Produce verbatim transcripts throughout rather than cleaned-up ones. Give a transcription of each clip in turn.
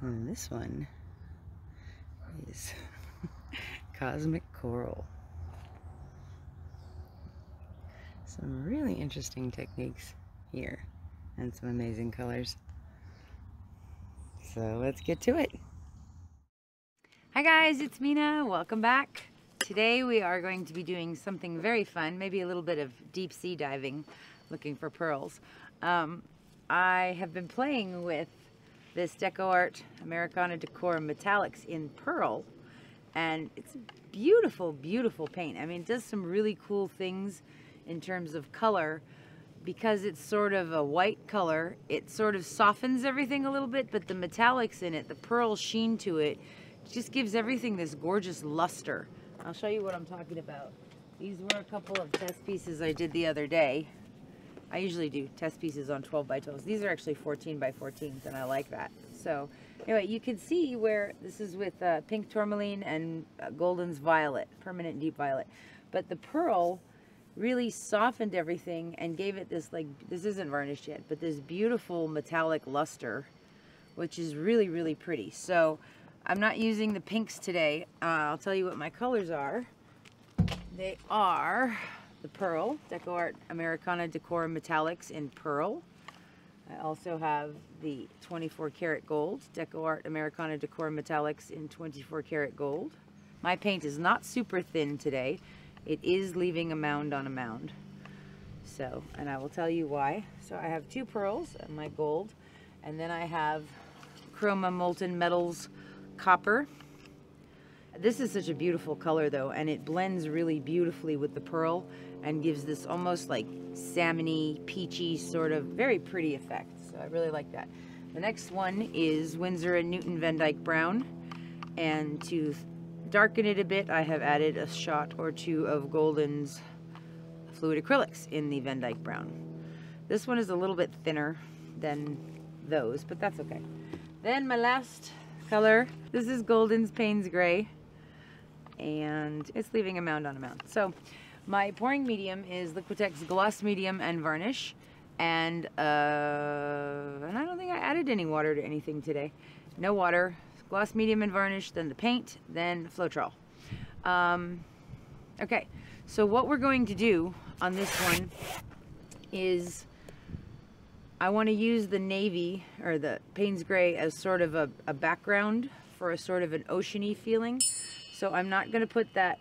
And this one is Cosmic Coral. Some really interesting techniques here and some amazing colors. So let's get to it. Hi guys, it's Mina. Welcome back. Today we are going to be doing something very fun, maybe a little bit of deep sea diving, looking for pearls. Um, I have been playing with this DecoArt Americana Decor Metallics in Pearl, and it's a beautiful, beautiful paint. I mean, it does some really cool things in terms of color. Because it's sort of a white color, it sort of softens everything a little bit, but the metallics in it, the pearl sheen to it, just gives everything this gorgeous luster. I'll show you what I'm talking about. These were a couple of test pieces I did the other day. I usually do test pieces on twelve by twelves. These are actually fourteen by fourteens, and I like that. So anyway, you can see where this is with uh, pink tourmaline and uh, Golden's violet, permanent deep violet. But the pearl really softened everything and gave it this, like, this isn't varnished yet, but this beautiful metallic luster, which is really, really pretty. So I'm not using the pinks today. Uh, I'll tell you what my colors are. They are the Pearl, DecoArt Americana Decor Metallics in Pearl. I also have the twenty-four karat gold, DecoArt Americana Decor Metallics in twenty-four karat gold. My paint is not super thin today. It is leaving a mound on a mound. So, and I will tell you why. So I have two pearls and my gold, and then I have Chroma Molten Metals Copper. This is such a beautiful color though, and it blends really beautifully with the pearl and gives this almost like salmony, peachy sort of very pretty effect. So I really like that. The next one is Winsor and Newton Van Dyke Brown, and to darken it a bit, I have added a shot or two of Golden's Fluid Acrylics in the Van Dyke Brown. This one is a little bit thinner than those, but that's okay. Then my last color, this is Golden's Payne's Gray, and it's leaving a mound on a mound. So my pouring medium is Liquitex Gloss Medium and Varnish, and uh, and I don't think I added any water to anything today. No water. Gloss medium and varnish, then the paint, then Floetrol. Um, okay, so what we're going to do on this one is I want to use the navy or the Payne's Gray as sort of a, a background for a sort of an oceany feeling. So I'm not going to put that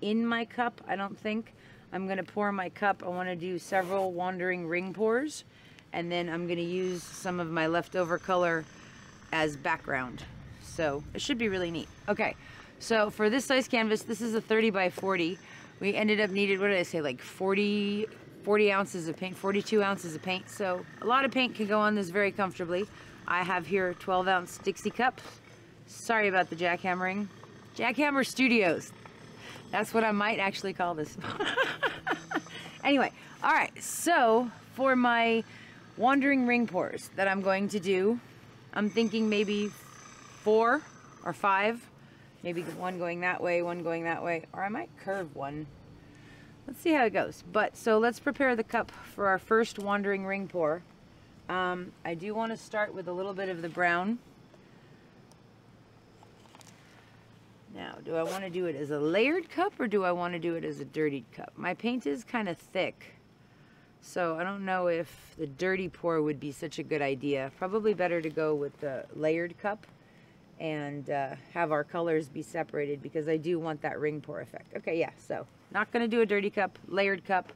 in my cup, I don't think. I'm going to pour my cup. I want to do several wandering ring pours, and then I'm going to use some of my leftover color as background. So it should be really neat. Okay, so for this size canvas, this is a thirty by forty. We ended up needed, what did I say, like forty, forty ounces of paint, forty-two ounces of paint. So a lot of paint can go on this very comfortably. I have here twelve ounce Dixie cups. Sorry about the jackhammering. Jackhammer Studios. That's what I might actually call this. Anyway, all right, so for my wandering ring pours that I'm going to do, I'm thinking maybe four or five, maybe one going that way, one going that way, or I might curve one. Let's see how it goes. But so let's prepare the cup for our first wandering ring pour. Um, I do want to start with a little bit of the brown. Now, do I want to do it as a layered cup or do I want to do it as a dirtied cup? My paint is kind of thick, so I don't know if the dirty pour would be such a good idea. Probably better to go with the layered cup and uh, have our colors be separated, because I do want that ring pour effect. Okay, yeah, so not gonna do a dirty cup, layered cup.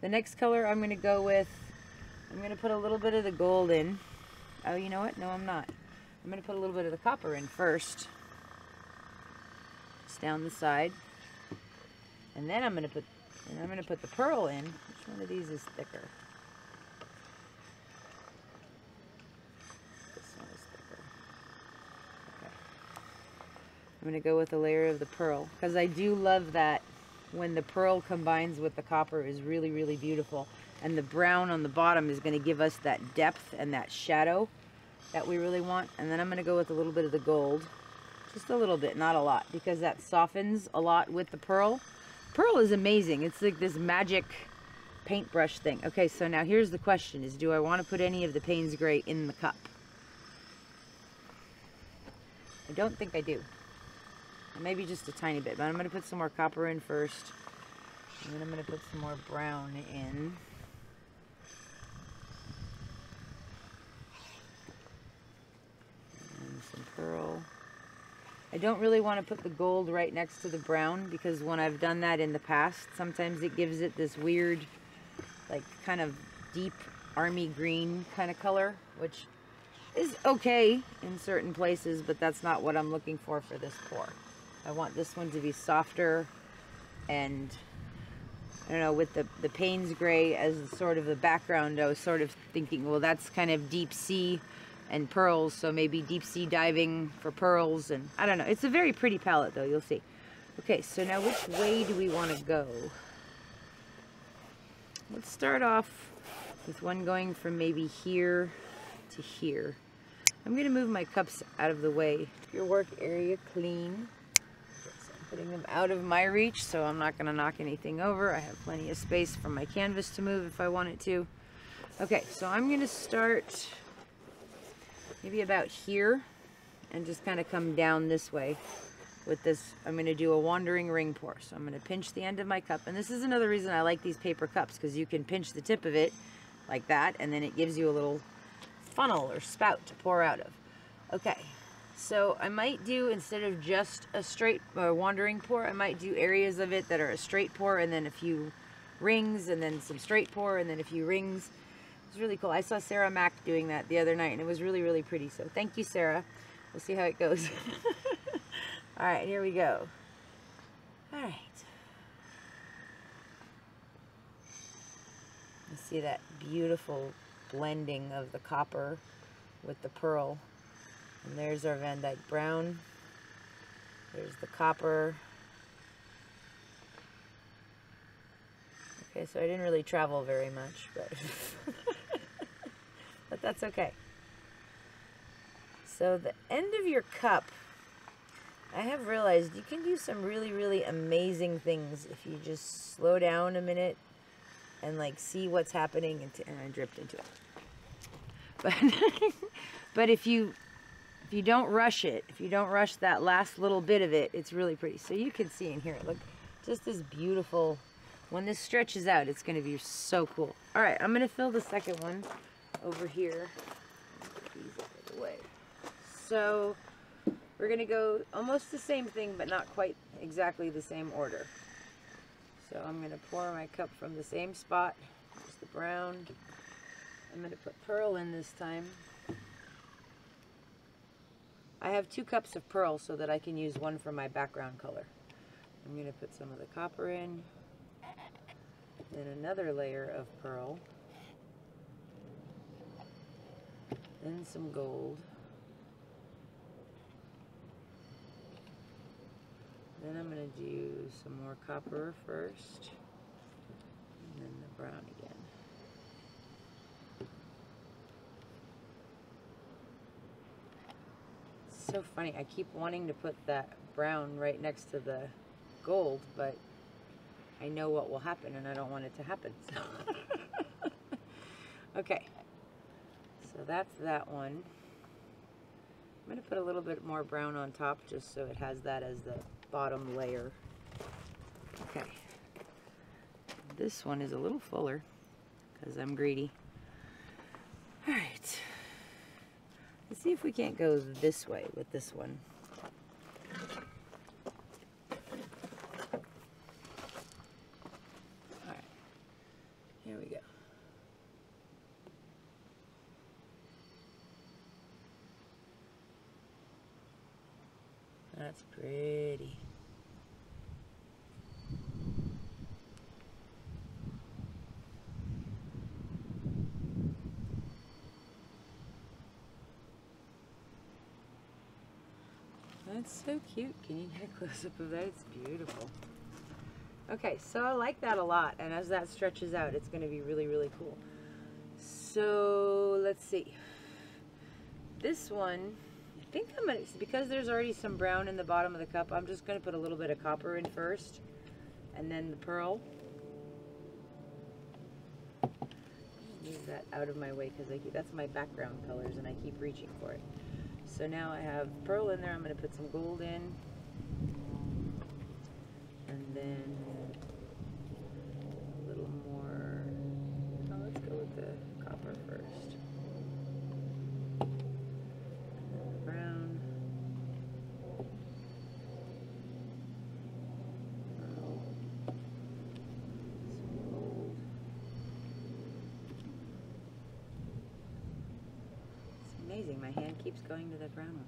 The next color I'm gonna go with, I'm gonna put a little bit of the gold in. Oh, you know what? No, I'm not. I'm gonna put a little bit of the copper in first. It's down the side. And then I'm gonna put, and I'm gonna put the pearl in. Which one of these is thicker? I'm going to go with a layer of the pearl, because I do love that when the pearl combines with the copper is really, really beautiful. And the brown on the bottom is going to give us that depth and that shadow that we really want. And then I'm going to go with a little bit of the gold, just a little bit, not a lot, because that softens a lot with the pearl. Pearl is amazing. It's like this magic paintbrush thing. Okay, so now here's the question is, do I want to put any of the Payne's Gray in the cup? I don't think I do. Maybe just a tiny bit, but I'm going to put some more copper in first. And then I'm going to put some more brown in. And some pearl. I don't really want to put the gold right next to the brown, because when I've done that in the past, sometimes it gives it this weird, like, kind of deep army green kind of color, which is okay in certain places, but that's not what I'm looking for for this pour. I want this one to be softer and, I don't know, with the, the Payne's Gray as sort of the background, I was sort of thinking, well, that's kind of deep sea and pearls, so maybe deep sea diving for pearls, and I don't know. It's a very pretty palette, though, you'll see. Okay, so now which way do we want to go? Let's start off with one going from maybe here to here. I'm going to move my cups out of the way. Your work area clean. Putting them out of my reach, so I'm not going to knock anything over. I have plenty of space for my canvas to move if I want it to. Okay, so I'm going to start maybe about here and just kind of come down this way with this. I'm going to do a wandering ring pour. So I'm going to pinch the end of my cup. And this is another reason I like these paper cups, because you can pinch the tip of it like that, and then it gives you a little funnel or spout to pour out of. Okay. So I might do, instead of just a straight uh, wandering pour, I might do areas of it that are a straight pour and then a few rings and then some straight pour and then a few rings. It's really cool. I saw Sarah Mack doing that the other night and it was really, really pretty. So thank you, Sarah. We'll see how it goes. All right, here we go. All right. You see that beautiful blending of the copper with the pearl. And there's our Van Dyke Brown. There's the copper. Okay, so I didn't really travel very much, but, but that's okay. So the end of your cup, I have realized you can do some really, really amazing things if you just slow down a minute and like see what's happening. And, t and I dripped into it. But, but if you... If you don't rush it, if you don't rush that last little bit of it, it's really pretty. So you can see in here, look, just this beautiful, when this stretches out, it's going to be so cool. All right, I'm going to fill the second one over here. Get these out of the way. So we're going to go almost the same thing, but not quite exactly the same order. So I'm going to pour my cup from the same spot, just the brown. I'm going to put pearl in this time. I have two cups of pearl so that I can use one for my background color. I'm going to put some of the copper in, then another layer of pearl, then some gold, then I'm going to do some more copper first, and then the brown again. So funny, I keep wanting to put that brown right next to the gold, but I know what will happen and I don't want it to happen. So. Okay, so that's that one. I'm going to put a little bit more brown on top just so it has that as the bottom layer. Okay, this one is a little fuller because I'm greedy. All right. Let's see if we can't go this way with this one. All right, here we go. That's pretty. That's so cute. Can you get a close-up of that? It's beautiful. Okay, so I like that a lot, and as that stretches out, it's going to be really, really cool. So, let's see. This one, I think I'm going to, because there's already some brown in the bottom of the cup, I'm just going to put a little bit of copper in first, and then the pearl. Move that out of my way, because I keep, that's my background colors, and I keep reaching for it. So now I have pearl in there. I'm going to put some gold in. And then a little more. Oh, let's go with the copper first. Brown. Amazing, my hand keeps going to the brown one.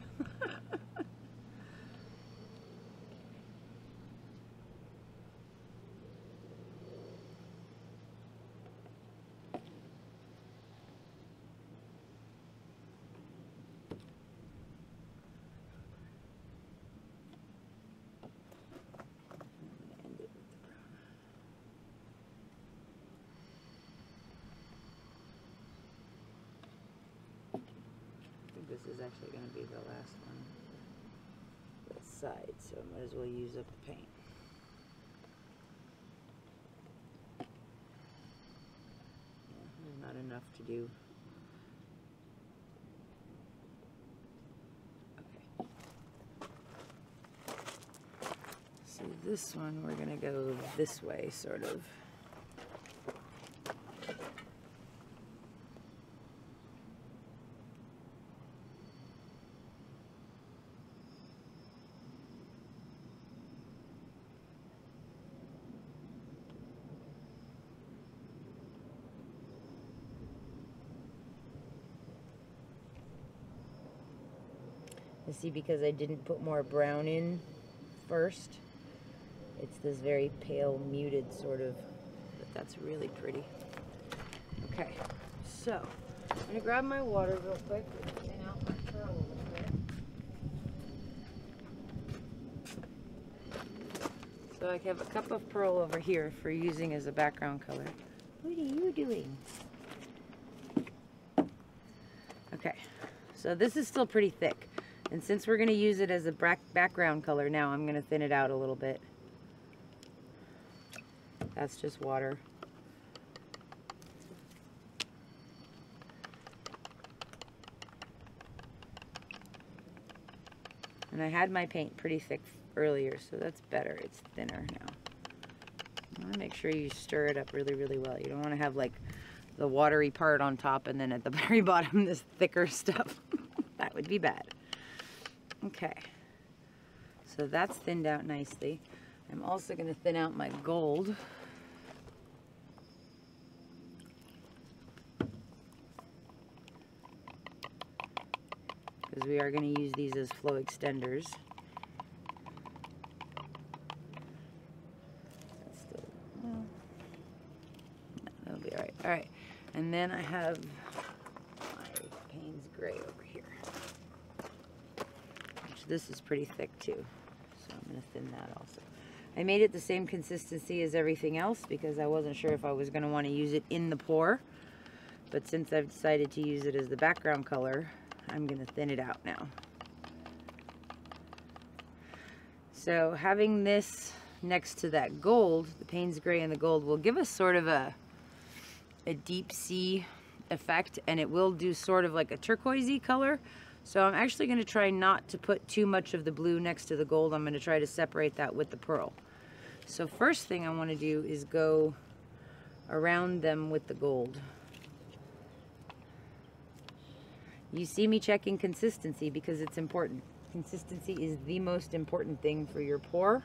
This is actually going to be the last one on this side, so I might as well use up the paint. Yeah, there's not enough to do. Okay. So this one we're going to go this way, sort of. See, because I didn't put more brown in first, it's this very pale muted sort of, but that's really pretty. Okay, so I'm going to grab my water real quick and clean out my pearl a little bit. So I have a cup of pearl over here for using as a background color. What are you doing? Okay, so this is still pretty thick. And since we're going to use it as a background color now, I'm going to thin it out a little bit. That's just water. And I had my paint pretty thick earlier, so that's better. It's thinner now. I want to make sure you stir it up really, really well. You don't want to have like the watery part on top and then at the very bottom this thicker stuff. That would be bad. Okay, so that's thinned out nicely. I'm also going to thin out my gold. Because we are going to use these as flow extenders. That's still, well, that'll be all right. All right, and then I have my Payne's Gray over here. This is pretty thick too, so I'm going to thin that also. I made it the same consistency as everything else because I wasn't sure if I was going to want to use it in the pour, but since I've decided to use it as the background color, I'm going to thin it out now. So having this next to that gold, the Payne's Gray and the gold, will give us sort of a, a deep sea effect, and it will do sort of like a turquoisey color. So I'm actually going to try not to put too much of the blue next to the gold. I'm going to try to separate that with the pearl. So first thing I want to do is go around them with the gold. You see me checking consistency because it's important. Consistency is the most important thing for your pour.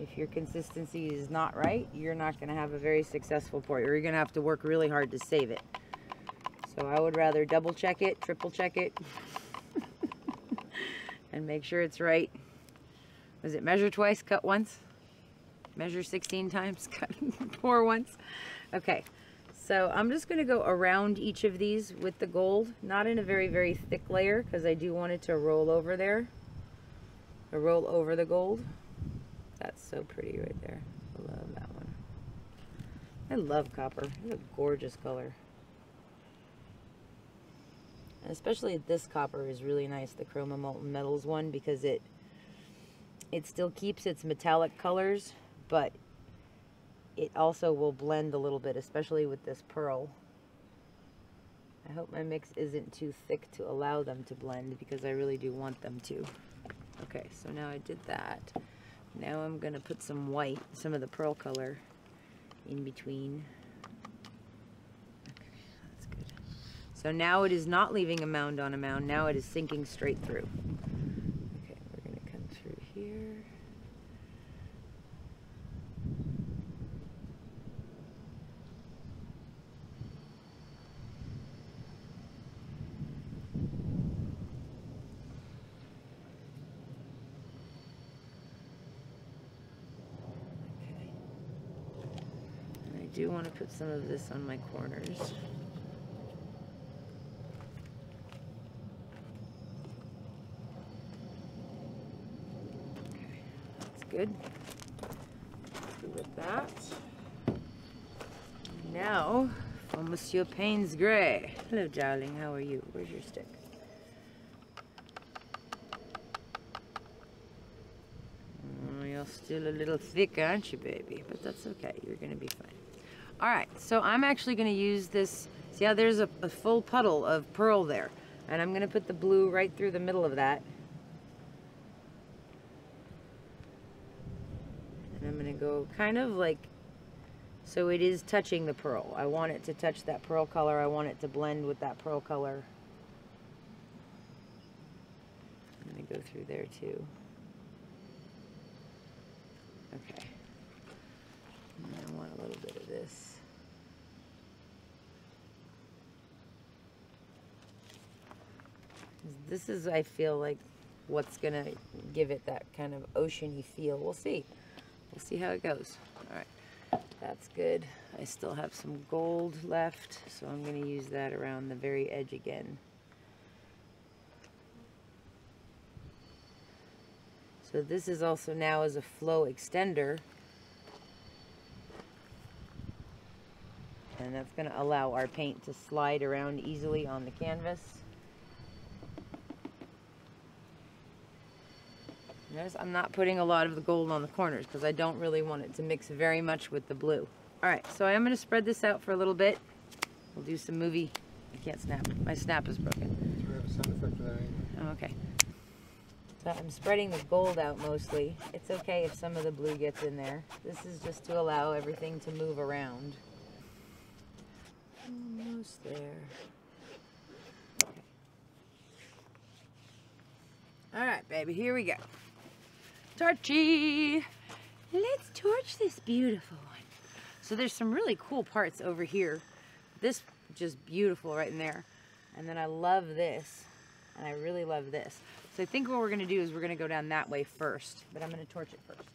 If your consistency is not right, you're not going to have a very successful pour. You're going to have to work really hard to save it. So I would rather double check it, triple check it, and make sure it's right. Was it measure twice, cut once? Measure sixteen times, cut four once? Okay, so I'm just going to go around each of these with the gold, not in a very, very thick layer, because I do want it to roll over there, or roll over the gold. That's so pretty right there. I love that one. I love copper. It's a gorgeous color. Especially this copper is really nice, the Chroma Molten Metals one, because it it still keeps its metallic colors, but it also will blend a little bit, especially with this pearl. I hope my mix isn't too thick to allow them to blend, because I really do want them to. Okay, so now I did that. Now I'm gonna put some white, some of the pearl color in between. Okay, that's good. So now it is not leaving a mound on a mound, now it is sinking straight through. Okay, we're gonna come through here. I do want to put some of this on my corners. Okay, that's good. Good with that. Now, for Monsieur Payne's Gray. Hello, darling. How are you? Where's your stick? Oh, you're still a little thick, aren't you, baby? But that's okay. You're going to be fine. All right, so I'm actually going to use this. See how there's a, a full puddle of pearl there, and I'm going to put the blue right through the middle of that. And I'm going to go kind of like, so it is touching the pearl. I want it to touch that pearl color. I want it to blend with that pearl color. I'm going to go through there too. Okay. I want a little bit of this. This is, I feel like, what's gonna give it that kind of ocean-y feel. We'll see. We'll see how it goes. All right, that's good. I still have some gold left, so I'm gonna use that around the very edge again. So this is also now as a flow extender. And that's going to allow our paint to slide around easily on the canvas. Notice I'm not putting a lot of the gold on the corners because I don't really want it to mix very much with the blue. Alright, so I'm going to spread this out for a little bit. We'll do some movie. I can't snap. My snap is broken. Do we have a sound effect for that angle? Oh, okay. So I'm spreading the gold out mostly. It's okay if some of the blue gets in there. This is just to allow everything to move around. Almost there. Okay. All right, baby, here we go. Torchy! Let's torch this beautiful one. So there's some really cool parts over here. This just beautiful right in there. And then I love this. And I really love this. So I think what we're going to do is we're going to go down that way first. But I'm going to torch it first.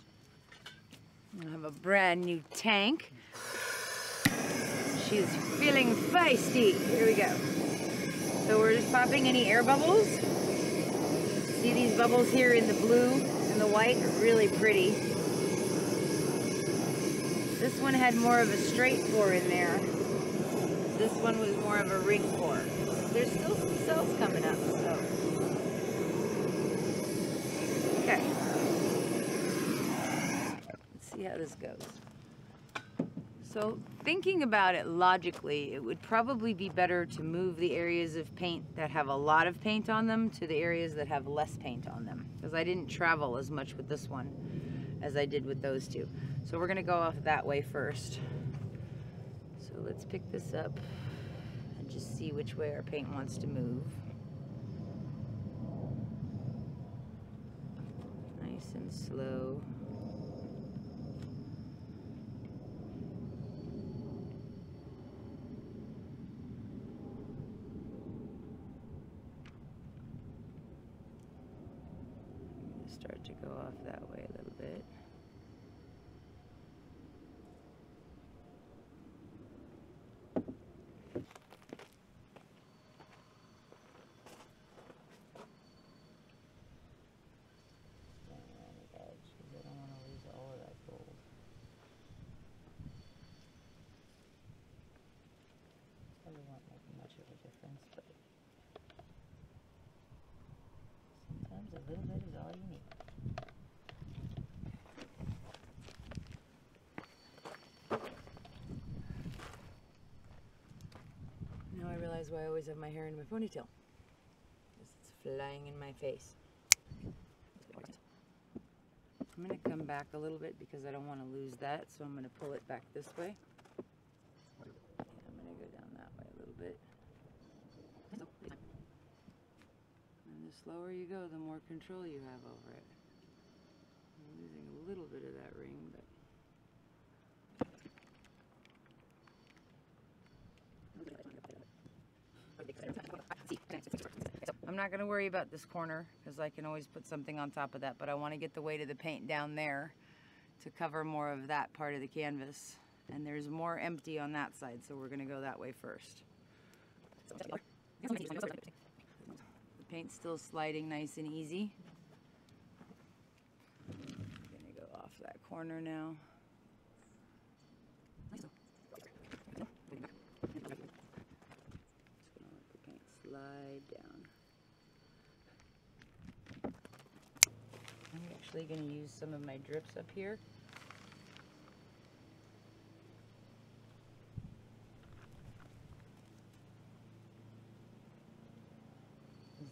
I'm going to have a brand new tank. She's feeling feisty. Here we go. So we're just popping any air bubbles. See these bubbles here in the blue and the white are really pretty. This one had more of a straight pour in there. This one was more of a ring pour. There's still some cells coming up, so. Okay. Let's see how this goes. So thinking about it logically, it would probably be better to move the areas of paint that have a lot of paint on them to the areas that have less paint on them, because I didn't travel as much with this one as I did with those two. So we're gonna go off that way first. So let's pick this up and just see which way our paint wants to move. Nice and slow. Start to go off that way a little bit. A little bit is all you need. Now I realize why I always have my hair in my ponytail, because it's flying in my face. I'm going to come back a little bit because I don't want to lose that, so I'm going to pull it back this way. I'm going to go down that way a little bit. And the slower you go, the more control you have over it. I'm losing a little bit of that ring, but... I'm not going to worry about this corner because I can always put something on top of that, but I want to get the weight of the paint down there to cover more of that part of the canvas. And there's more empty on that side, so we're going to go that way first. The paint's still sliding nice and easy. I'm going to go off that corner now. Slide down. I'm actually going to use some of my drips up here.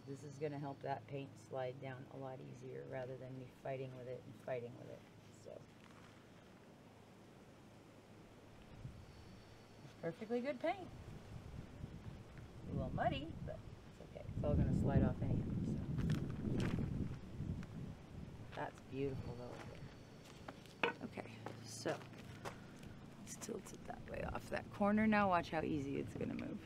This is going to help that paint slide down a lot easier rather than me fighting with it and fighting with it. So it's perfectly good paint. A little muddy, but it's okay. It's all going to slide off anyhow. So. That's beautiful though. Okay, so let's tilt it that way off that corner now. Watch how easy it's going to move.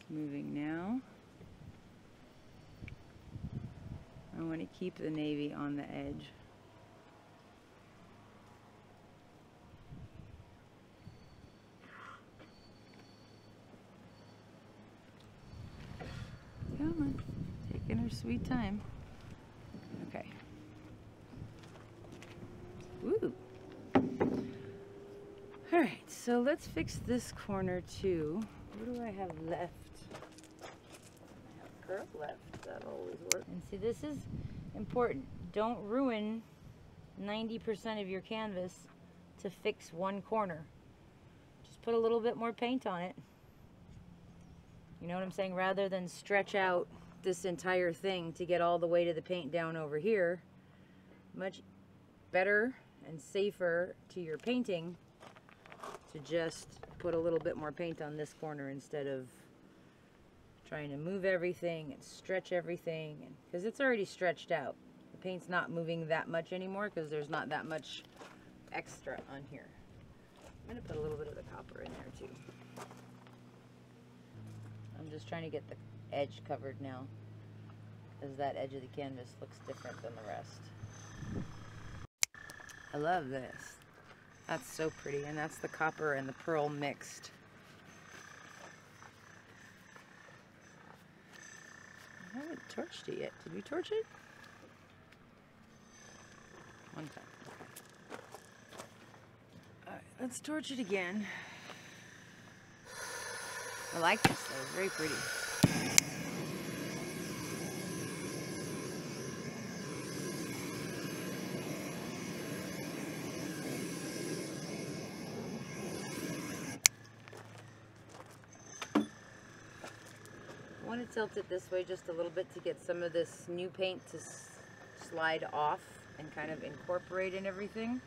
It's moving now. I want to keep the navy on the edge. Sweet time. Okay. Woo! Alright, so let's fix this corner too. What do I have left? I have curve left. That'll always work. And see, this is important. Don't ruin ninety percent of your canvas to fix one corner. Just put a little bit more paint on it. You know what I'm saying? Rather than stretch out this entire thing to get all the weight of the paint down over here, much better and safer to your painting to just put a little bit more paint on this corner instead of trying to move everything and stretch everything, and because it's already stretched out, the paint's not moving that much anymore because there's not that much extra on here. I'm going to put a little bit of the copper in there too. I'm just trying to get the edge covered now, as that edge of the canvas looks different than the rest. I love this. That's so pretty, and that's the copper and the pearl mixed. I haven't torched it yet. Did we torch it? One time. Okay. Alright, let's torch it again. I like this though, it's very pretty. I want to tilt it this way just a little bit to get some of this new paint to s slide off and kind of incorporate in everything.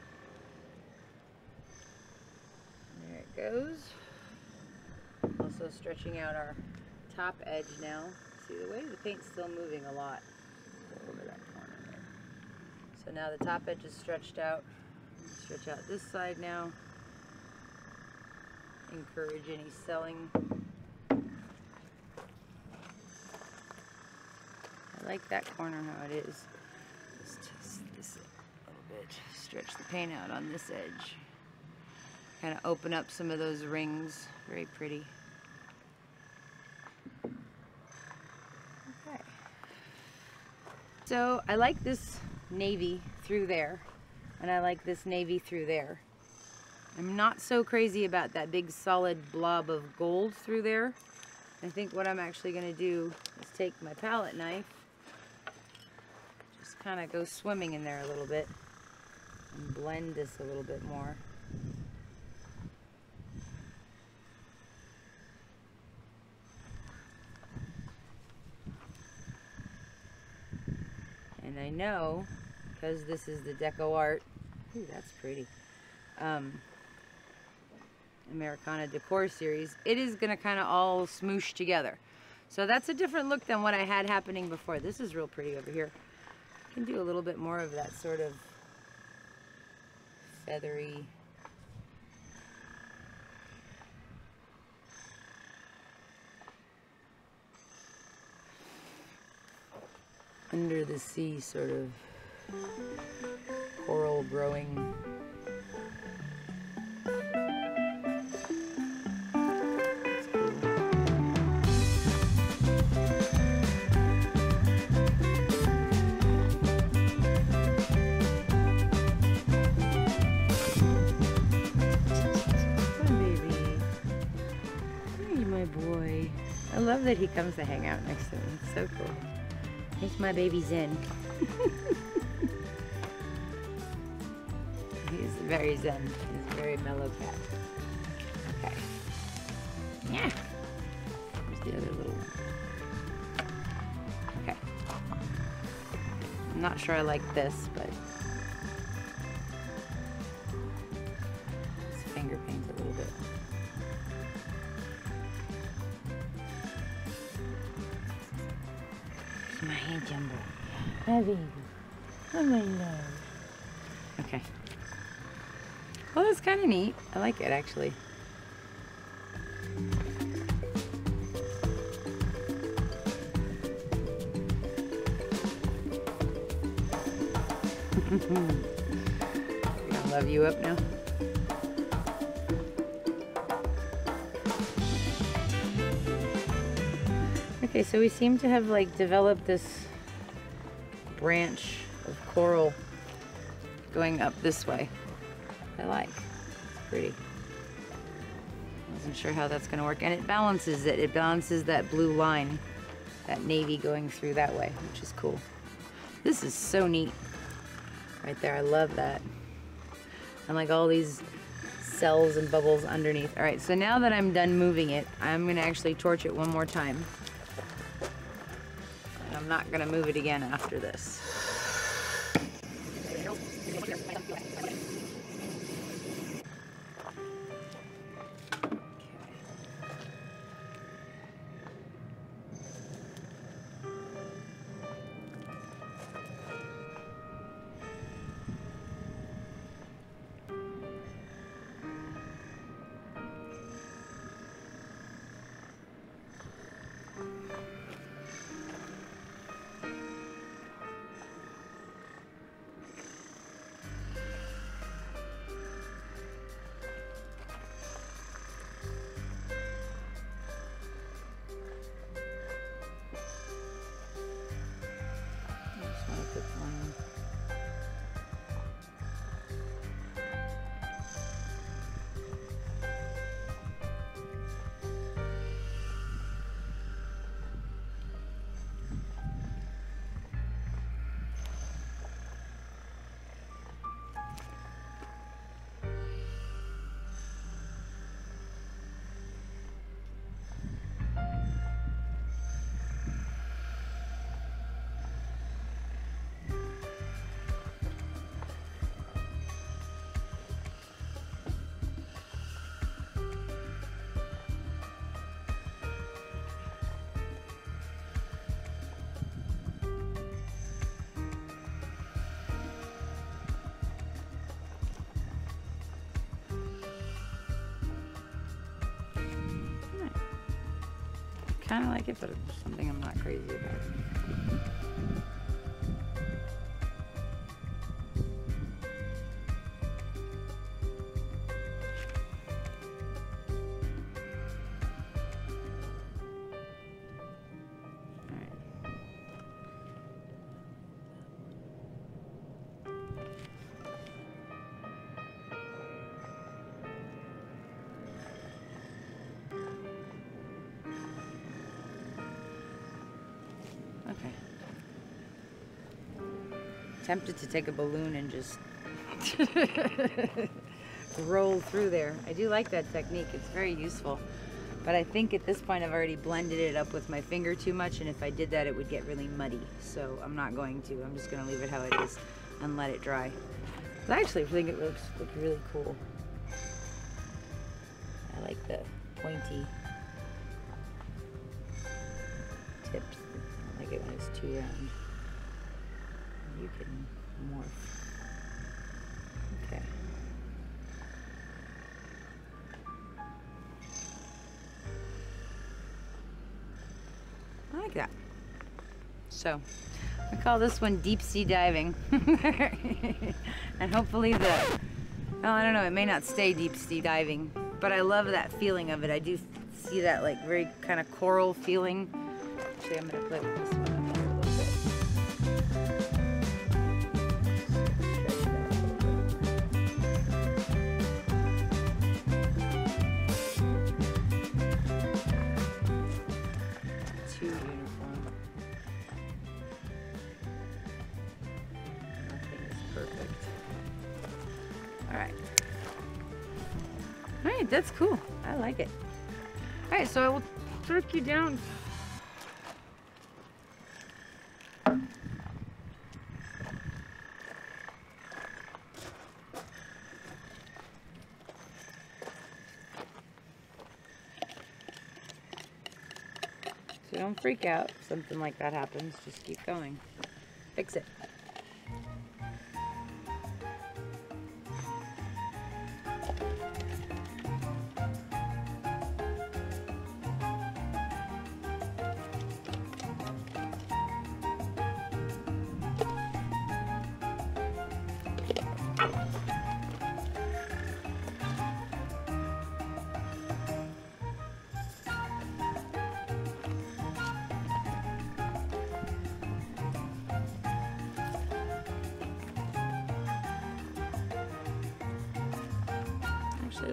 There it goes. Also stretching out our top edge now. See the way the paint's still moving a lot over that corner there. So now the top edge is stretched out. Stretch out this side now. Encourage any selling. I like that corner how it is. Let's just this a little bit. Stretch the paint out on this edge. Kind of open up some of those rings. Very pretty. Okay. So I like this navy through there, and I like this navy through there. I'm not so crazy about that big solid blob of gold through there. I think what I'm actually going to do is take my palette knife, kind of go swimming in there a little bit and blend this a little bit more. I know, because this is the DecoArt, ooh, that's pretty, um, Americana Decor series, it is going to kind of all smoosh together. So that's a different look than what I had happening before. This is real pretty over here. I can do a little bit more of that sort of feathery. Under the sea sort of coral growing. Boy, I love that he comes to hang out next to me. It's so cool. Here's my baby zen. He's very zen. He's a very mellow cat. Okay. Yeah. Here's the other little one. Okay. I'm not sure I like this, but his finger paints a little bit. My hand jumbo. My baby. Oh my love. Okay. Well, that's kind of neat. I like it actually. We're gonna love you up now. Okay, so we seem to have like developed this branch of coral going up this way. I like. It's pretty. I wasn't sure how that's going to work. And it balances it. It balances that blue line, that navy going through that way, which is cool. This is so neat. Right there. I love that. And like all these cells and bubbles underneath. All right, so now that I'm done moving it, I'm going to actually torch it one more time. I'm not going to move it again after this. Okay. I kind of like it, but it's something I'm not crazy about. Tempted to take a balloon and just roll through there. I do like that technique. It's very useful. But I think at this point I've already blended it up with my finger too much, and if I did that it would get really muddy. So I'm not going to. I'm just going to leave it how it is and let it dry. But I actually think it looks, looks really cool. I like the pointy tips. I like it when it's too round. You can morph. Okay. I like that. So, I call this one deep sea diving. And hopefully the, oh, I don't know, it may not stay deep sea diving, but I love that feeling of it. I do see that like very kind of coral feeling. Actually, I'm gonna play with this one. That's cool. I like it. All right, so I will jerk you down. So don't freak out if something like that happens. Just keep going. Fix it.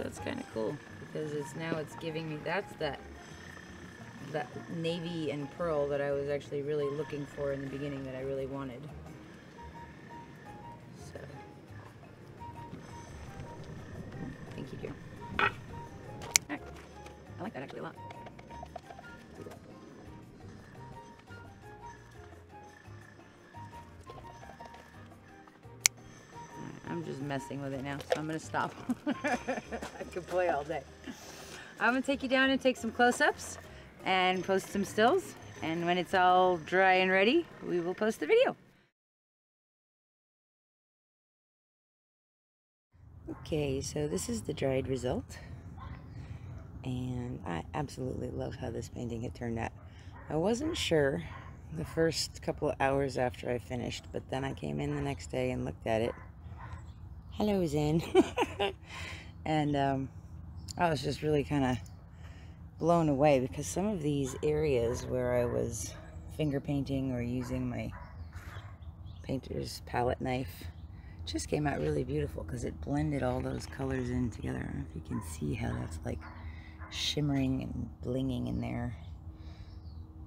That's kind of cool because it's now it's giving me that's that that navy and pearl that I was actually really looking for in the beginning, that I really wanted. So thank you, dear. All right. I like that actually a lot. I'm just messing with it now, so I'm gonna stop. I could play all day. I'm gonna take you down and take some close-ups and post some stills, and when it's all dry and ready, we will post the video. Okay, so this is the dried result, and I absolutely love how this painting had turned out. I wasn't sure the first couple of hours after I finished, but then I came in the next day and looked at it. Hello, Zen. And um, I was just really kind of blown away, because some of these areas where I was finger painting or using my painter's palette knife just came out really beautiful, because it blended all those colors in together. I don't know if you can see how that's like shimmering and blinging in there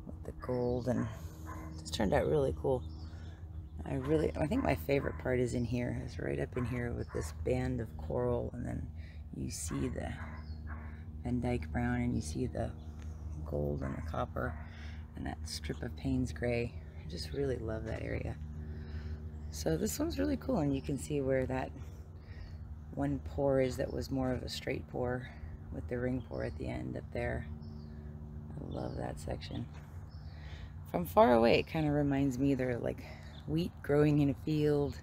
with the gold, and this turned out really cool. I really, I think my favorite part is in here, is right up in here with this band of coral, and then you see the Van Dyke brown, and you see the gold and the copper, and that strip of Payne's gray. I just really love that area. So this one's really cool, and you can see where that one pour is that was more of a straight pour with the ring pour at the end up there. I love that section. From far away, it kind of reminds me they're like wheat growing in a field,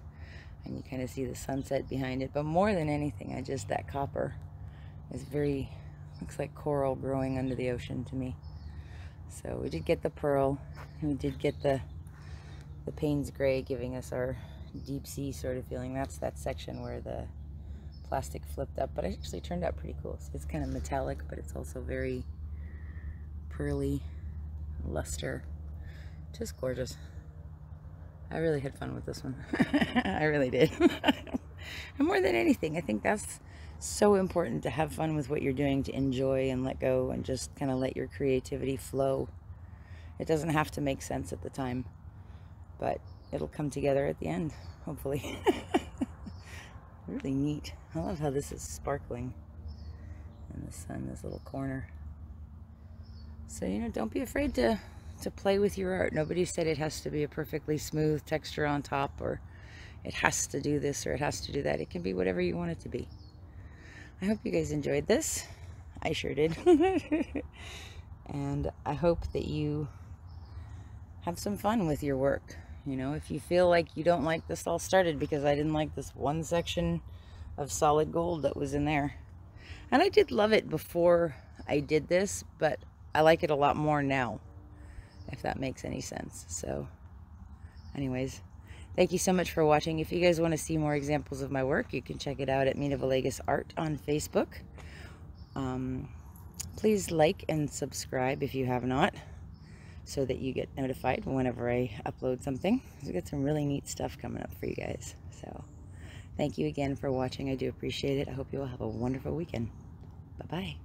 and you kind of see the sunset behind it. But more than anything, I just, that copper is very, looks like coral growing under the ocean to me. So we did get the pearl, and we did get the the Payne's gray, giving us our deep sea sort of feeling. That's that section where the plastic flipped up, but it actually turned out pretty cool. So it's kind of metallic, but it's also very pearly, luster, just gorgeous. I really had fun with this one. I really did. And more than anything, I think that's so important, to have fun with what you're doing, to enjoy and let go, and just kind of let your creativity flow. It doesn't have to make sense at the time, but it'll come together at the end, hopefully. Really neat. I love how this is sparkling in the sun, this little corner. So, you know, don't be afraid to, to play with your art. Nobody said it has to be a perfectly smooth texture on top, or it has to do this or it has to do that. It can be whatever you want it to be. I hope you guys enjoyed this. I sure did. And I hope that you have some fun with your work. You know, if you feel like you don't like this all started because I didn't like this one section of solid gold that was in there. And I did love it before I did this, but I like it a lot more now, if that makes any sense. So anyways, thank you so much for watching. If you guys want to see more examples of my work, you can check it out at Mina Villegas Art on Facebook. Um, please like and subscribe if you have not, so that you get notified whenever I upload something. We've got some really neat stuff coming up for you guys. So thank you again for watching. I do appreciate it. I hope you all have a wonderful weekend. Bye-bye.